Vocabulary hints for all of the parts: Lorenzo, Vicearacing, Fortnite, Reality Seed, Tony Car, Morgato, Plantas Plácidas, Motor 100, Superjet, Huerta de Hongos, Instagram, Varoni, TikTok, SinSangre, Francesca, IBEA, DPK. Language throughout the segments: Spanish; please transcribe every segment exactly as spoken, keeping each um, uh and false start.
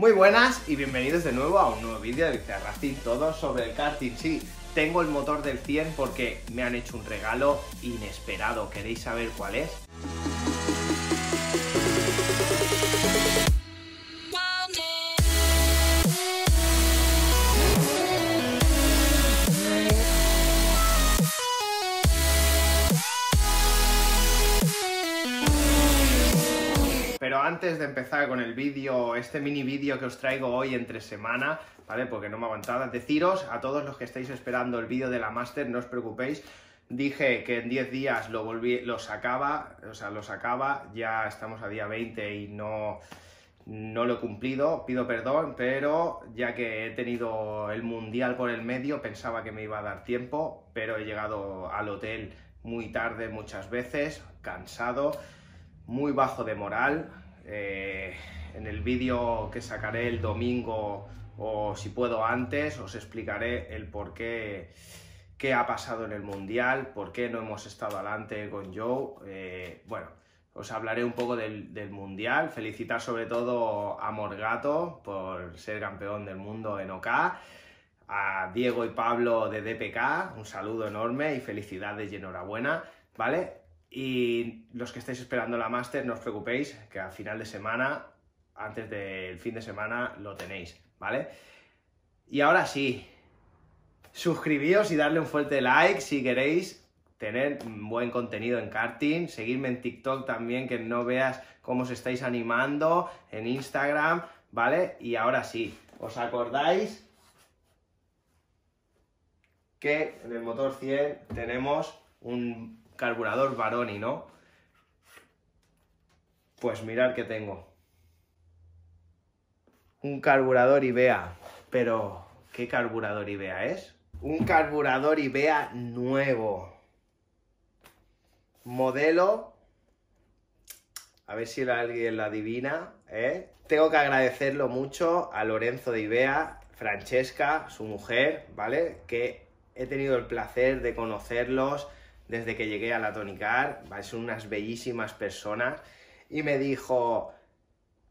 Muy buenas y bienvenidos de nuevo a un nuevo vídeo de Vicearacing, todo sobre el karting. Sí, tengo el motor del cien porque me han hecho un regalo inesperado. ¿Queréis saber cuál es? Pero antes de empezar con el vídeo, este mini vídeo que os traigo hoy entre semana, ¿vale? Porque no me aguantaba, deciros a todos los que estáis esperando el vídeo de la Master, no os preocupéis, dije que en diez días lo volví, lo sacaba, o sea, lo sacaba, ya estamos a día veinte y no, no lo he cumplido, pido perdón, pero ya que he tenido el mundial por el medio, pensaba que me iba a dar tiempo, pero he llegado al hotel muy tarde muchas veces, cansado, muy bajo de moral. Eh, en el vídeo que sacaré el domingo o si puedo antes os explicaré el por qué, qué ha pasado en el mundial, por qué no hemos estado adelante con Joe. Eh, bueno, os hablaré un poco del, del mundial, felicitar sobre todo a Morgato por ser campeón del mundo en O K, a Diego y Pablo de D P K, un saludo enorme y felicidades y enhorabuena, ¿vale? Y los que estáis esperando la Master, no os preocupéis, que a final de semana, antes del fin de semana, lo tenéis, ¿vale? Y ahora sí, suscribíos y darle un fuerte like si queréis tener buen contenido en karting, seguidme en TikTok también, que no veas cómo os estáis animando, en Instagram, ¿vale? Y ahora sí, ¿os acordáis que en el motor cien tenemos un carburador Varoni, ¿no? Pues mirad que tengo un carburador I B E A, pero ¿qué carburador I B E A es? Un carburador I B E A nuevo, modelo, a ver si alguien lo adivina, ¿eh? Tengo que agradecerlo mucho a Lorenzo de I B E A, Francesca, su mujer, ¿vale? Que he tenido el placer de conocerlos desde que llegué a la Tony Car, son unas bellísimas personas, y me dijo,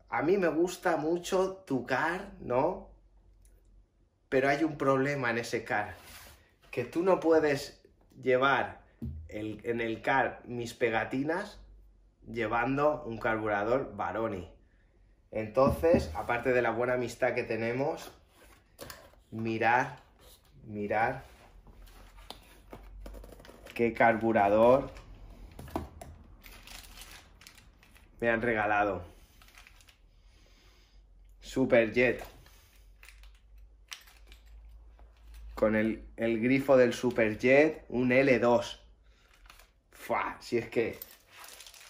a mí me gusta mucho tu car, ¿no? Pero hay un problema en ese car, que tú no puedes llevar el, en el car mis pegatinas llevando un carburador Varoni. Entonces, aparte de la buena amistad que tenemos, mirar, mirar, qué carburador me han regalado. Superjet. Con el, el grifo del Superjet, un L dos. Fua, si es que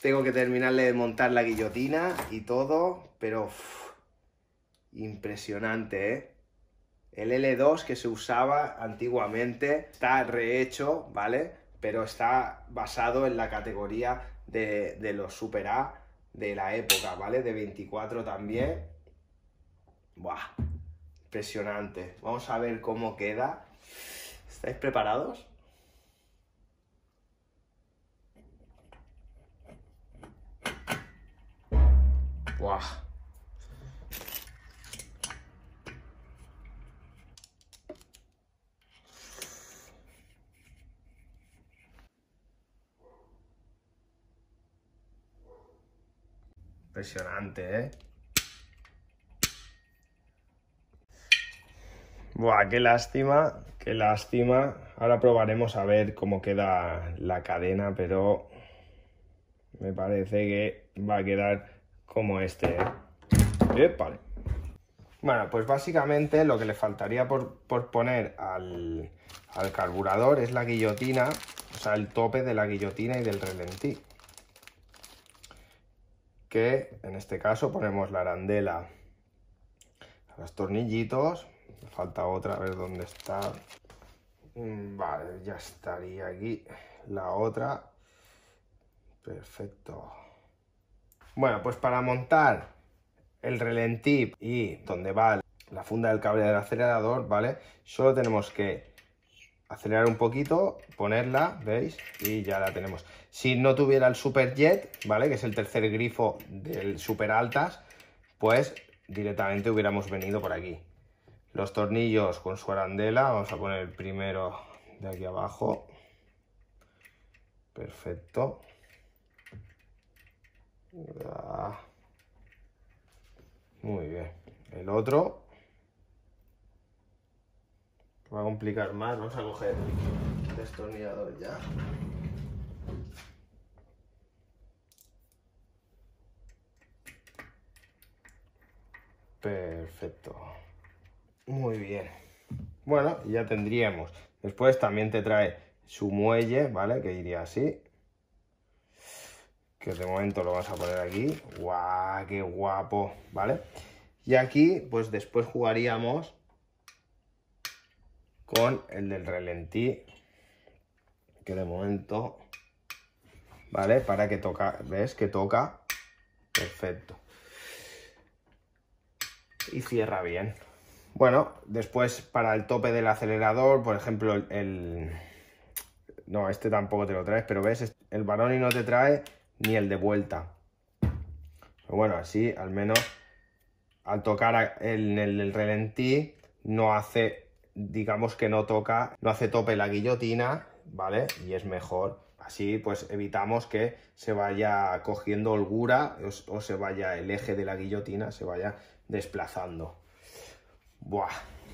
tengo que terminarle de montar la guillotina y todo, pero uf, impresionante, ¿eh? El L dos que se usaba antiguamente está rehecho, ¿vale? Pero está basado en la categoría de, de los Super A de la época, ¿vale? De veinticuatro también. ¡Buah! Impresionante. Vamos a ver cómo queda. ¿Estáis preparados? ¡Buah! Impresionante, ¿eh? Buah, qué lástima, qué lástima. Ahora probaremos a ver cómo queda la cadena, pero me parece que va a quedar como este, ¿eh? Épale. Bueno, pues básicamente lo que le faltaría por, por poner al, al carburador es la guillotina, o sea, el tope de la guillotina y del relentí. Que en este caso ponemos la arandela a los tornillitos. Me falta otra, a ver dónde está. Vale, ya estaría aquí la otra. Perfecto. Bueno, pues para montar el relentí y donde va la funda del cable del acelerador, ¿vale? Solo tenemos que acelerar un poquito, ponerla, ¿veis? Y ya la tenemos. Si no tuviera el Superjet, ¿vale? Que es el tercer grifo del Super Altas, pues directamente hubiéramos venido por aquí. Los tornillos con su arandela, vamos a poner el primero de aquí abajo. Perfecto. Muy bien. El otro. Va a complicar más. Vamos a coger el destornillador ya. Perfecto. Muy bien. Bueno, ya tendríamos. Después también te trae su muelle, ¿vale? Que iría así. Que de momento lo vamos a poner aquí. ¡Guau! ¡Qué guapo! ¿Vale? Y aquí, pues después jugaríamos con el del relentí. Que de momento... ¿Vale? Para que toca... ¿Ves? Que toca. Perfecto. Y cierra bien. Bueno, después para el tope del acelerador, por ejemplo, el... No, este tampoco te lo traes, pero ves, el Varoni no te trae ni el de vuelta. Pero bueno, así al menos al tocar el, el, el relentí no hace, digamos que no toca, no hace tope la guillotina, ¿vale? Y es mejor. Así pues evitamos que se vaya cogiendo holgura o, o se vaya el eje de la guillotina, se vaya desplazando. Buah,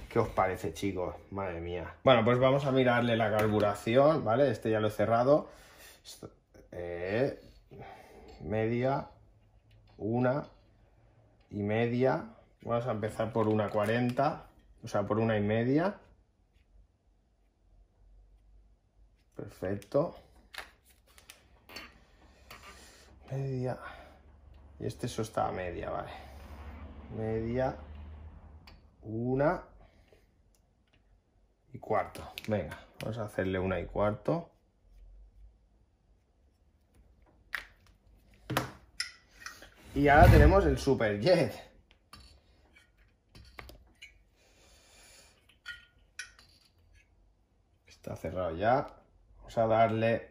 ¿qué os parece, chicos? Madre mía. Bueno, pues vamos a mirarle la carburación, ¿vale? Este ya lo he cerrado. Eh, media, una y media. Vamos a empezar por una cuarenta, o sea, por una y media. Perfecto. Media. Y este eso está a media, vale. Media. Una y cuarto. Venga, vamos a hacerle una y cuarto. Y ahora tenemos el Superjet. Está cerrado ya. Vamos a darle...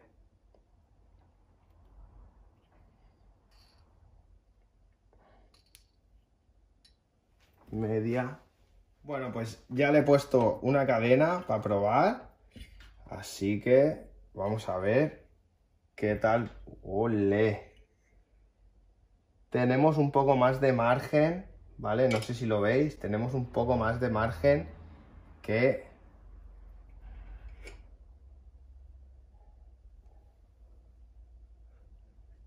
media... Bueno, pues ya le he puesto una cadena para probar, así que vamos a ver qué tal. ¡Ole! Tenemos un poco más de margen, ¿vale? No sé si lo veis, tenemos un poco más de margen que...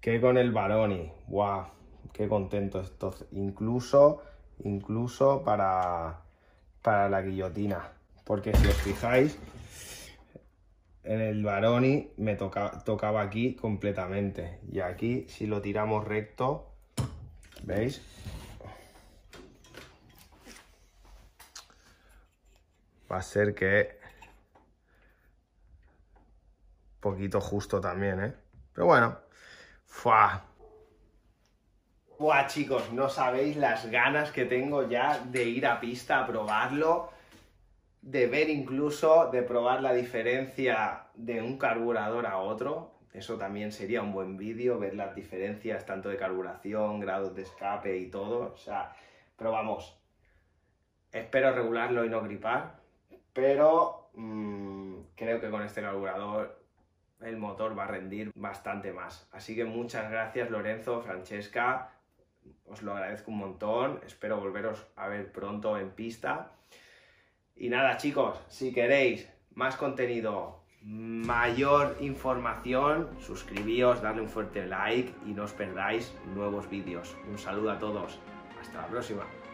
que con el Varoni. ¡Guau! ¡Qué contento esto! Incluso, incluso para... para la guillotina, porque si os fijáis en el Varoni me toca, tocaba aquí completamente, y aquí si lo tiramos recto, ¿veis? Va a ser que un poquito justo también, ¿eh? Pero bueno, ¡fua! Buah, chicos, no sabéis las ganas que tengo ya de ir a pista a probarlo, de ver incluso, de probar la diferencia de un carburador a otro. Eso también sería un buen vídeo, ver las diferencias tanto de carburación, grados de escape y todo. O sea, pero vamos, espero regularlo y no gripar, pero mmm, creo que con este carburador... el motor va a rendir bastante más. Así que muchas gracias, Lorenzo, Francesca. Os lo agradezco un montón, espero volveros a ver pronto en pista. Y nada, chicos, si queréis más contenido, mayor información, suscribíos, darle un fuerte like y no os perdáis nuevos vídeos. Un saludo a todos, hasta la próxima.